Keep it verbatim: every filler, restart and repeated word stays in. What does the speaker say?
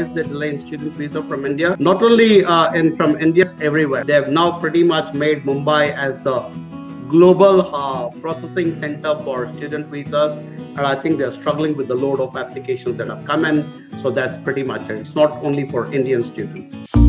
realized that Reliance student visa from India, not only uh, and from India, everywhere. They have now pretty much made Mumbai as the global uh, processing center for student visas, and I think they're struggling with the load of applications that have come in. So that's pretty much it. It's not only for Indian students.